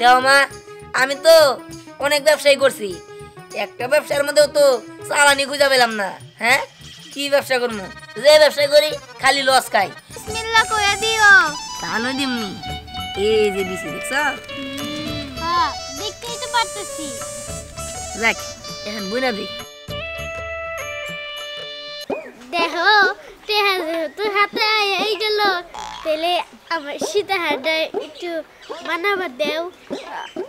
দেও মা, আমি তো অনেক ব্যবসায়ী করছি, একটা ব্যবসার মধ্যেও তো চালানি খুঁজা পেলাম না। হ্যাঁ, কি ব্যবসা করবো? যে ব্যবসা করি খালি লস খাই। বিসমিল্লাহ কইয়া দিও। তাহলে দিমনি এই যে দিছি, দেখছ? হ্যাঁ, দেখতেই তো পারতেছি। দেখ এখন বুনা দেখ, দেখো তেহা তো হাতে আই গেল। তাহলে আমার সীতাহারটা একটু বানাবার দেও,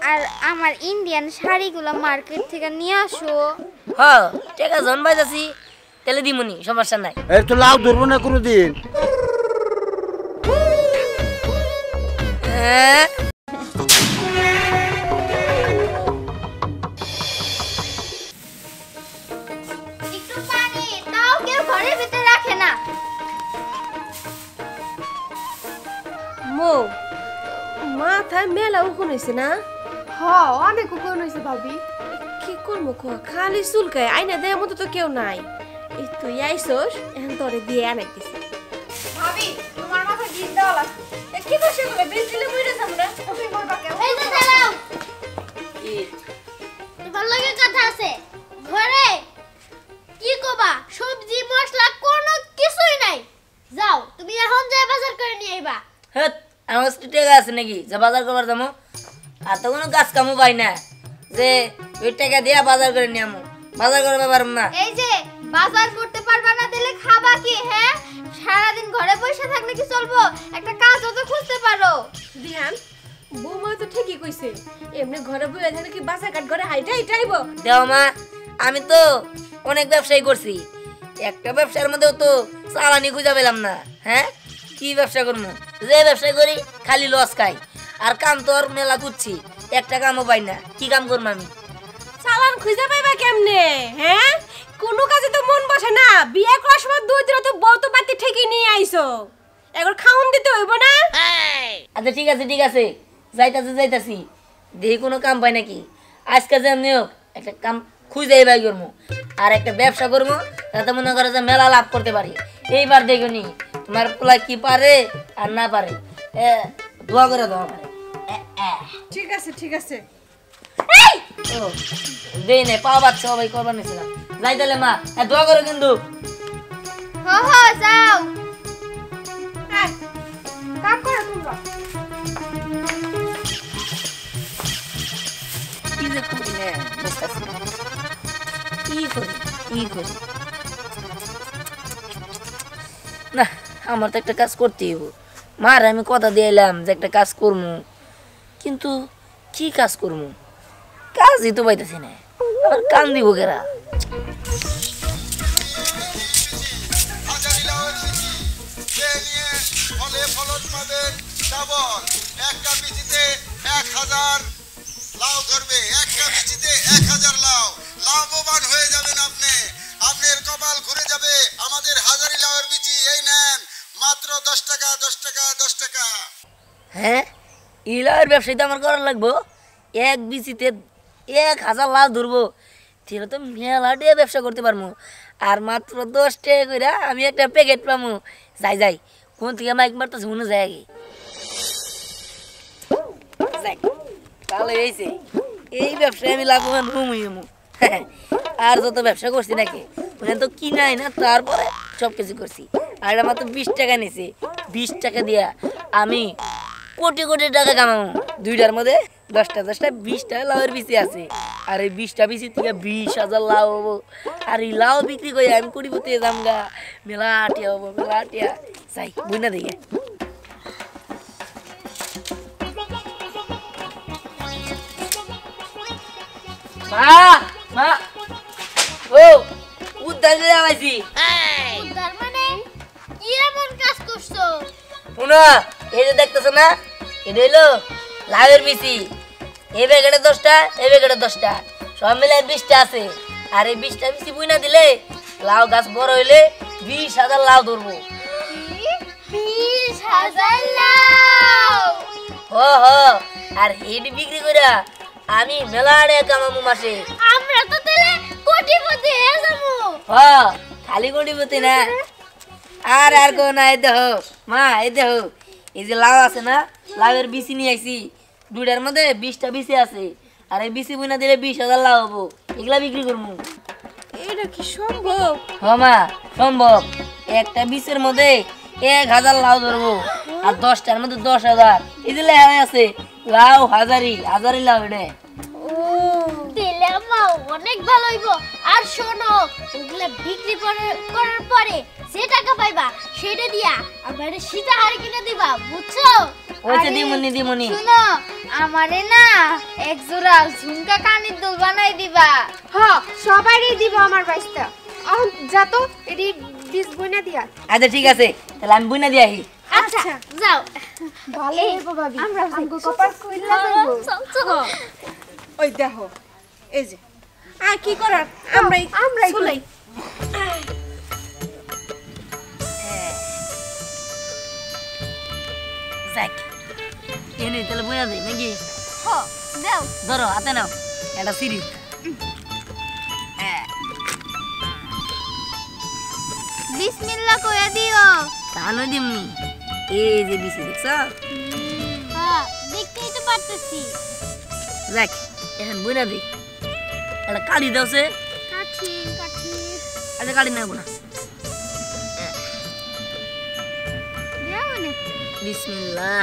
আর আমার ইন্ডিয়ান শাড়িগুলো মার্কেট থেকে নিয়ে আসো। হ্যাঁ ঠিক আছে, জন বাইজাছি তাহলে দিমুনি, সমস্যা নাই। এই তো লাউ ধরবো না কোনো দিন। মাথায় মেলা উকুন হয়েছে না? হ্যাঁ, অনেক উকুন হয়েছে ভাবি। কি করবো, খালি চুলকায়, আয়না দেওয়ার মতো তো কেউ নাই। এই তুই আইসোস, এখন তোরে দিয়ে আনাইতেছি। ভাবি তোমার মাথা গিট দেওয়া লাগছে। কি করছে বলে বিল দিলে বুঝেছ আমরা? তুমি বলবা কেউ। এই যে দাঁড়াও। কি? তোমার লগে কথা আছে। ঘরে কি কবা? সবজি মশলা কোনো কিছুই নাই। যাও তুমি এখন যাই বাজার করে নিয়ে আইবা। হ্যাঁ, আমার টাকা আছে নাকি যে বাজার করবার যাবো? আর তো কোনো গাছ কামও পাই না যে ওই টাকা দিয়ে বাজার করে নিয়ে আমো। বাজার করতে পারবো না। এই যে বাজার করতে পারবা না দিলে খাবা কি? হ্যাঁ, সারাদিন ঘরে বসে থাকলে কি চলবো? একটা কাজও তো খুঁজতে পারো। দিহান বৌমা তো ঠিকই কইছে, এমনি ঘরে বসে থাকলে কি বাজারঘাট ঘরে হাইটা হাইটাইব? দেও মা, আমি তো অনেক ব্যবসায়ী করছি, একটা ব্যবসার মধ্যেও তো চালানি খুঁজা পেলাম না। হ্যাঁ, কি ব্যবসা করবো? যে ব্যবসা করি খালি লস খাই, আর কাম তো আর মেলা করছি, একটা কামও পাই না। কি কাম করবো আমি? চালান খুঁজে পাইবা কেমনে? হ্যাঁ, কোনো কাজে তো মন বসে না। বিয়ে করার সময় দুই দিন তো বউ তো বাতি ঠেকে নিয়ে আইছো, এখন খাওন দিতে হইব না? আচ্ছা ঠিক আছে ঠিক আছে, যাইতাছি দেখি কোনো কাম পাই নাকি। আজকে যেমনি হোক একটা কাম খুঁজে বাই করবো, আর একটা ব্যবসা করবো যাতে মনে করো যে মেলা লাভ করতে পারি। এইবার দেখো নি তোমার পোলা কি পারে আর না পারে। দোয়া করে দোয়া পারে। ঠিক আছে ঠিক আছে, দেই নে পা বাচ্চা সবাই করবার নিয়েছিলাম। যাই তাহলে মা, দোয়া করো কিন্তু। যাও কাম করো তোমরা। কি যে করি না, কি করি না, আমার তো একটা কাজ করতেই হবে। মার আমি কথা দিয়ে এলাম যে একটা কাজ করবো, কিন্তু কি কাজ করবো? কাজই তো পাইতেছি না। আমার কান দিব কেরা? হ্যাঁ, এই লাউয়ের ব্যবসায়ী তো আমার করার লাগবো। এক বিচিতে 1000 লাউ ধরবো, তাহলে তো মেলা দিয়ে ব্যবসা করতে পারবো। আর মাত্র 10 টাকা করে আমি একটা প্যাকেট পাবো। যাই কোন থেকে মাইক মারতে শুনে যায় আগে। তাহলে এই ব্যবসায় আমি লাভবান হমু। আর যত ব্যবসা করছি নাকি ওখানে তো কিনাই না, তারপরে সব কিছু করছি। আর আমার তো 20 টাকা নিয়েছে, 20 টাকা দিয়া আমি কোটি কোটি টাকা কামাবো। দুইটার মধ্যে 10টা 20টা লাউয়ের বিচি আছে, আর এই 20টা বিচি থেকে 20,000 লাউ হবো। আর এই লাউ বিক্রি করে আমি কোটিপতি দাম গা। মেলা আটিয়া হবো, মেলা আটিয়া। যাই বুঝ না দেখে। মা ও উদ্ধার করে আলাইছি। উদ্ধার মানে কি এমন কাজ করছো? শোনা, এই যে দেখতেছো না, এটা হইলো লাউয়ের বিচি। এই ব্যাগেটা 10টা, এই ব্যাগেটা 10টা, সব মিলে 20টা আছে। আর এই 20টা বিচি বুইনা দিলে লাউ গাছ বড় হইলে 20,000 লাউ ধরবো। 20,000 লাউ। আর হেড বিক্রি কইরা আমি মেলাড়ে কামামু মাসে। আমরা তো তাহলে কোটিপতি হয়ে যাবো। হ্যাঁ, খালি কোটিপতি না। আর কোন এই দেহ মা, এই দেহ এই যে লাউ আছে না, লাউয়ের বিচি নিয়ে আইছি। দুইটার মধ্যে 20টা বিসি আছে আর এই বিসি বুনা দিলে 20000 লাভ হবে এগুলা বিক্রি করমু এটা কি সম্ভব হ্যাঁ মা সম্ভব একটা বিসের মধ্যে 1000 লাভ ধরবো আর 10টার মধ্যে 10000 এদিকে আছে লাভ হাজারি লাভ রে ও তেলে মা অনেক ভালো হইবো আর শোনো এগুলা বিক্রি করার পরে যে টাকা পাইবা সেটা দিয়া আমারে সিধা হার কিনে দিবা বুঝছো ওইটা দিমুনি শোনো আমারে না এক জোড়া ঝুমকা কানের দুল বানাই দিবা হ্যাঁ সবাইই দিব আমার বাইস্তা আম যা তো এডি 20 বুনা দিয়া আচ্ছা ঠিক আছে তাহলে আমি বুনা দি আহি আচ্ছা যাও ভালো হইবো ভাবি আমরা আমগো কপাল কইলা যাইবো চল চল ওই দেখো এই যে আ কি করার আমরাই চলাই যাক এনে তাহলে বুনা দেই নাকি হ্যাঁ দাও ধরো হাতে নাও এটা সিরিজ বিসমিল্লাহ কইয়া দিও তানো দিমনি এই যে বিসি দেখছ হ্যাঁ দেখতেই তো পারতেছি যাক এখন বুনা দেই এটা কালি দাওছে কাঠি আচ্ছা কালি না বুনা বিসমিল্লাহ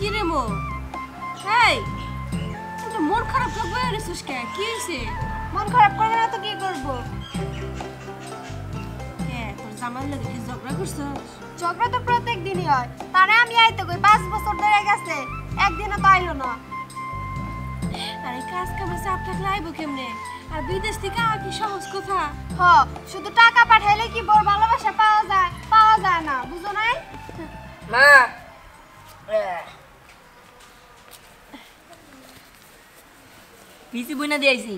কিরে মো এই তো মন খারাপ লাগবে রে সুস্কা কি হইছে মন খারাপ করবে না তো কি করব কে তোর জামাই লাগে কি ঝগড়া করছ ঝগড়া তো প্রত্যেকদিনই হয় তারে আমি আইতো কই 5 বছর ধরে গেছে একদিনও তো আইলো না আরে কাজ কামে চাপ থাকলে আইবো কেমনে আর বিদেশ থেকে আ কি সহজ কথা হ শুধু টাকা পাঠাইলে কি বড় ভালোবাসা পাওয়া যায় না বুঝো নাই মা বিসি বুনা দিয়েছি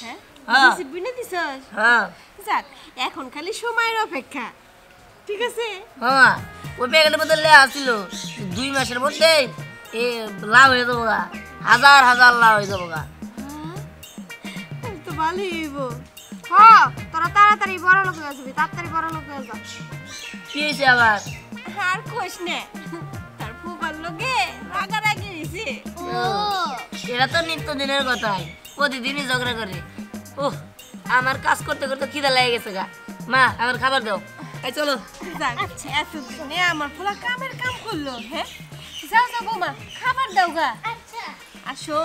হ্যাঁ বিসি বুনা দিছস হ্যাঁ যাক এখন খালি সময়ের অপেক্ষা ঠিক আছে হ্যাঁ ওই ব্যাগের বদলে আসছিল 2 মাসের মধ্যে এ লাভ হয়ে যাবগা হাজার লাভ হয়ে যাবগা হ্যাঁ তো ভালো হইবো হ্যাঁ তোরা তাড়াতাড়ি বড় লোক হয়ে যাবি তাড়াতাড়ি বড় লোক হয়ে যা কি হইছে আবার আর কোশ না তার ফুপার লগে রাগারাগি হইছে ও এরা তো নিত্য দিনের কথাই প্রতিদিনই ঝগড়া করে ওহ আমার কাজ করতে করতে খিদা লেগে গেছে গা মা আমার খাবার দাও এই চলো যাক আচ্ছা এতদিনে আমার ফুলা কামের কাম করলো হ্যাঁ যাও বৌমা খাবার দাও গা আচ্ছা আসো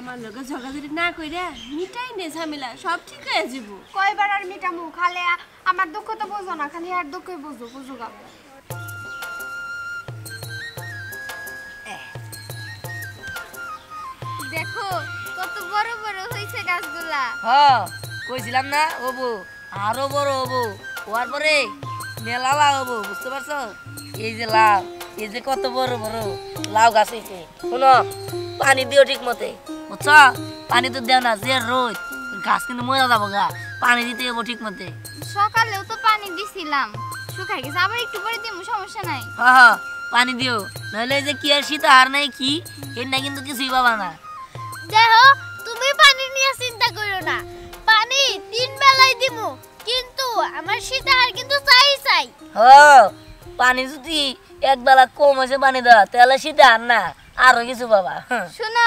আমার লগে ঝগড়াঝড়ি না কইরা মিটাই নে ঝামেলা সব ঠিক হয়ে যাবো কয়বার আর মিটামু খালে আমার দুঃখ তো বোঝো না খালি আর দুঃখই বুঝো গা দেখো কত বড় হইছে গাছগুলা হ্যাঁ কইছিলাম না ওবো আরো বড় হবো ওর পরে মেলা লাভ হবো বুঝতে পারছো এই যে লাভ এই যে কত বড় লাউ গাছ হইছে শোনো পানি দিও ঠিক মতে বুঝছো পানি তো দেও না যে রোজ গাছ কিন্তু মরে যাবো গা পানি দিতে হবো ঠিক মতে সকালেও তো পানি দিছিলাম শুকাই গেছে আবার একটু পরে দিমু সমস্যা নাই হ্যাঁ পানি দিও নাহলে যে কি আর শীত আর নাই কি এর না কিন্তু কিছুই পাবা না দেখো তুমি পানি নিয়ে চিন্তা করো না পানি তিন বেলায় দিমু কিন্তু আমার শীতাহার কিন্তু চাই হ্যাঁ পানি যদি এক বেলা কম হইছে পানি দাও তাহলে শীতাহার না আরো কিছু বাবা শোনো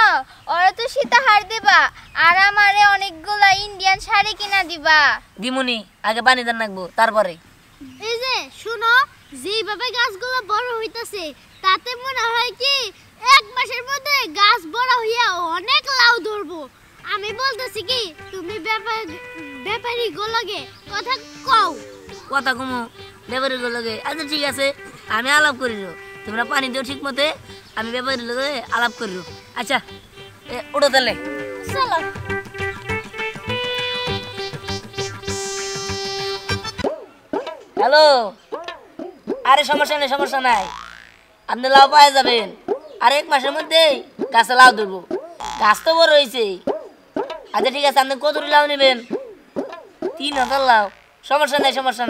ওরা তো শীতাহার দিবা আর আমারে অনেকগুলা ইন্ডিয়ান শাড়ি কিনা দিবা দিমুনি আগে পানি দান রাখবো তারপরে এই যে শোনো যেভাবে গাছগুলো বড় হইতাছে তাতে মনে হয় কি এক মাসের মধ্যে গাছ বড় হইয়া অনেক লাউ ধরবো আমি বলতেছি কি তুমি ব্যাপারী গোলগে কথা কও কথা কমু ব্যাপারী গোলগে আচ্ছা ঠিক আছে আমি আলাপ করিল তোমরা পানি দিও ঠিক মতে আমি ব্যাপারী লগে আলাপ করিল আচ্ছা ওটা তাহলে চলো হ্যালো আরে সমস্যা নাই আপনি লাউ পাওয়া যাবেন আর এক মাসের মধ্যে গাছে লাউ ধরবো গাছ তো বড় হয়েছে আচ্ছা ঠিক আছে আপনি কত লাউ নেবেন 3000 লাউ সমস্যা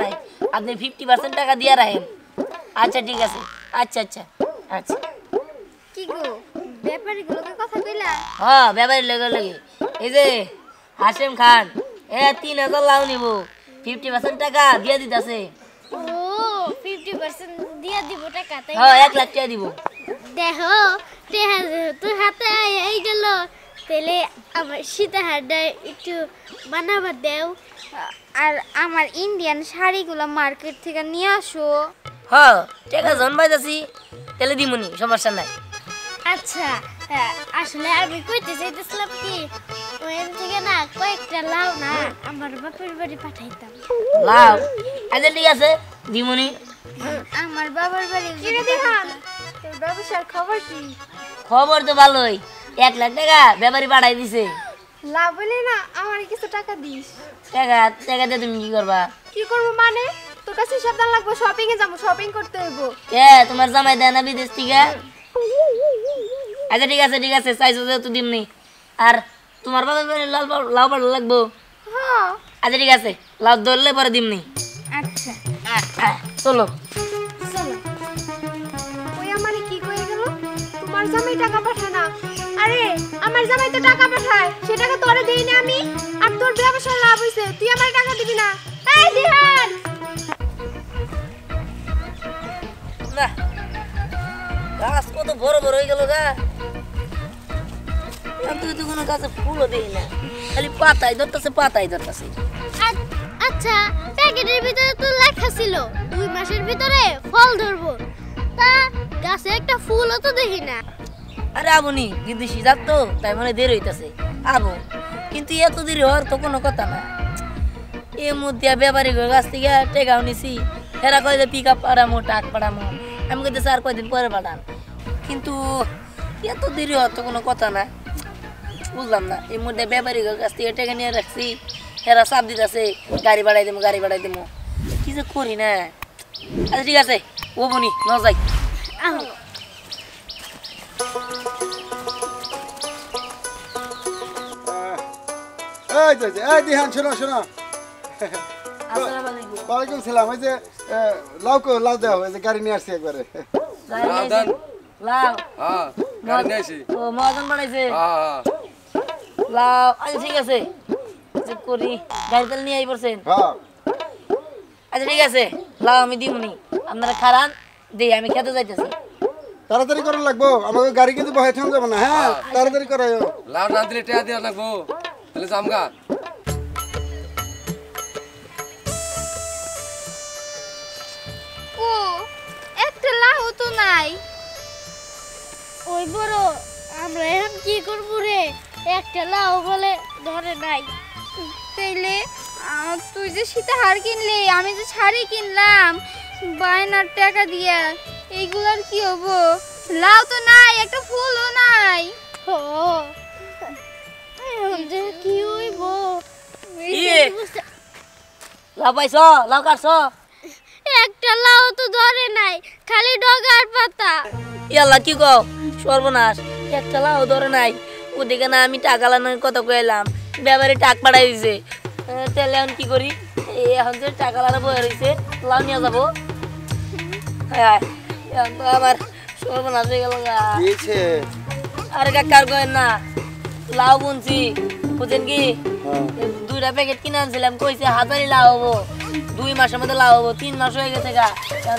নাই আপনি 50% টাকা দিয়ে রাখেন আচ্ছা ঠিক আছে আচ্ছা আচ্ছা আচ্ছা কি গো ব্যাপারী গুলোকে কথা কইলা হ্যাঁ ব্যাপারী লাগা লাগি এই যে হাসেম খান এ 3000 লাও নিব 50% টাকা দিয়া দিতাছে ও 50% দিয়া দিব টাকা তাই হ্যাঁ 1 লাখ টাকা দিব দেখো তুই হাতে এই গেল তেলে আমার সীতাহারটা একটু বানাবা দাও আর আমার ইন্ডিয়ান শাড়িগুলো মার্কেট থেকে নিয়ে আসো হ্যাঁ টাকা জন বাইতাছি তেলে দিমুনি সমস্যা নাই আচ্ছা আসলে আমি কইতে চাইতেছিলাম কি ওইখান থেকে না কয়েকটা লাউ না আমার বাপের বাড়ি পাঠাইতাম লাউ আচ্ছা ঠিক আছে দিমুনি আমার বাবার বাড়ি কিরে দিহান তোর ব্যবসার খবর কি খবর তো ভালোই 1 লাখ টাকা ব্যাপারী পাঠাই দিছে লাভ হলে না আমারে কিছু টাকা দিস টাকা টাকা দে তুমি কি করবা কি করব মানে তোর কাছে সাবধান লাগবো শপিং এ যাব শপিং করতে হইব কে তোমার জামাই দেনা বিদেশ থেকে আচ্ছা ঠিক আছে চাইছো তো দিমনি আর তোমার বাবা লাল লাউ বড় লাগবো হ্যাঁ আচ্ছা ঠিক আছে লাউ ধরলে পরে দিমনি আচ্ছা চলো চলো ওই আমারে কি কই গেল তোমার জামাই টাকা পাঠায় না আরে আমার জামাই তো টাকা পাঠায় সে টাকা তোরে দেই না আমি আর তোর ব্যবসা লাভ হইছে তুই আমার টাকা দিবি না এই দিহান না গাছ কত বড় বড় হয়ে গেল গা তুই তো কোনো গাছে ফুলও দেই না খালি পাতাই ধরতেছে আচ্ছা প্যাকেটের ভিতরে তো লেখা ছিল 2 মাসের ভিতরে ফল ধরবো তা গাছে একটা ফুলও তো দেখি না আরে আবুনি বিদেশি যাত তো তাই মনে দেরি হইতাছে আবু কিন্তু এত দেরি হওয়ার তো কোনো কথা না এর মধ্যে ব্যাপারী গাছ থেকে টেকাও নিছি এরা কয় যে পিক আপ পাড়ামো টাক পাড়ামো আমি কইতেছি আর কয়দিন পরে পাঠান কিন্তু এত দেরি হওয়ার তো কোনো কথা না বুঝলাম না এর মধ্যে ব্যাপারী গাছ থেকে টেকা নিয়ে রাখছি এরা চাপ দিতেছে গাড়ি বাড়াই দেবো কি যে করি না আচ্ছা ঠিক আছে ও বুনি ন যাই আপনারা খারান দিয়ে আমি খেতে যাইতেছি তাড়াতাড়ি করা লাগবো আমাকে গাড়ি কিন্তু বহাই থাম যাব না হ্যাঁ তাড়াতাড়ি করায়ো লাউ না দিলে টেয়া দেয়া লাগবো তাহলে জামগা ও একটা লাউ তো নাই ওই বড় আমরা এখন কি করব রে একটা লাউ বলে ধরে নাই তাইলে তুই যে সীতাহার কিনলি আমি যে শাড়ি কিনলাম বাইনার টাকা দিয়া এইগুলার কি হবো লাউ তো নাই একটা ফুলও নাই ও যে কি হইবো লাউ পাইছো লাউ কাটছো একটা লাউ তো ধরে নাই খালি ডগার পাতা ইয়ালা কি গো সর্বনাশ একটা লাউ ধরে নাই ওদিকে না আমি টাকা লানোর কথা কইলাম ব্যাপারে টাক পাড়াই দিছে তাহলে এখন কি করি এখন যে টাকা লানো বয়ে রয়েছে লাউ নিয়ে যাবো হ্যাঁ আমার সর্বনাশ হয়ে গেল আরে কাকার কয়েন না লাউ বুনছি বুঝেন কি 2টা প্যাকেট কিনে আনছিলাম কইছে হাজারি লাউ হবো 2 মাসের মধ্যে লাউ হবো 3 মাস হয়ে গেছে গা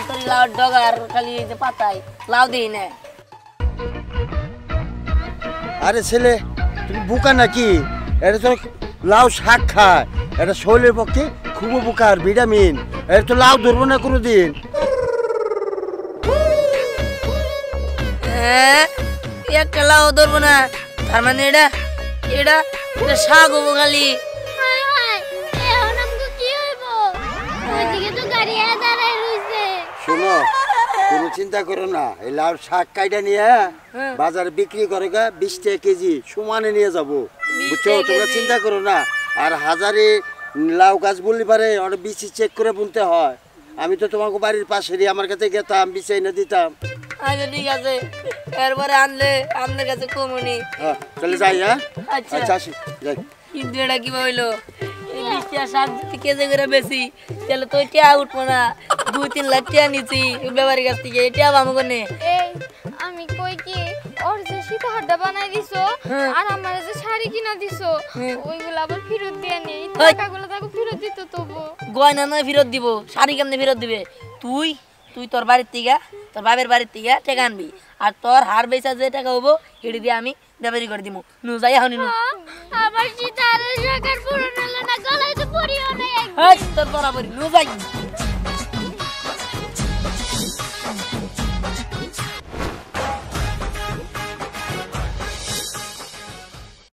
তোর লাউ ডগার খালি পাতায় লাউ দিই না আরে ছেলে তুমি বোকা নাকি এটা তো লাউ শাক খায় এটা শরীরের পক্ষে খুব উপকার ভিটামিন এটা তো লাউ ধরবো না কোনোদিন একটা লাউ ধরবো না তার মানে এটা এটা শাক হবো খালি শোনো তুমি চিন্তা করো না এই লাউ শাক কাইটা নিয়ে বাজারে বিক্রি করে 20 টাকা কেজি সমানে নিয়ে যাবো বুঝছো তোমরা চিন্তা করো না আর হাজারে লাউ গাছ বললি পারে ওটা বিচি চেক করে বুনতে হয় আমি তো তোমাকে বাড়ির পাশেরই আমার কাছে গেতাম বিছাই না দিতাম আচ্ছা ঠিক আছে এরপরে আনলে আমাদের কাছে কমুনি হ্যাঁ চলে যাই হ্যাঁ আচ্ছা আচ্ছা যাই কিন্তু এটা কিভাবে হইলো ইলিশটা 7 কেজি করে বেশি তাহলে তো টিয়া উঠব না 2-3 লাখ টিয়া নিছি ব্যাপারী কাছ থেকে এটা আমগো কোনে এই আমি কই কি ওর যে শীত হাড়া বানাই দিছো আর আমারে যে শাড়ি কিনা দিছো ওইগুলা আবার ফিরত দিয়া নি টাকাগুলো দাও ফিরত দিত তবু গয়না না ফিরত দিব শাড়ি কেমনে ফিরত দিবে তুই তুই তোর বাড়ি থেকে তোর বাবার বাড়ি থেকে টাকা আনবি আর তোর হার বেচা যে টাকা হবো এড়ি দিয়ে আমি ব্যাপারী করে দিমু নু যাই হনি নু আবার শীত হাড়া জায়গা পুরো না গলায় তো পড়িও না এই তোর বরাবর নু যাই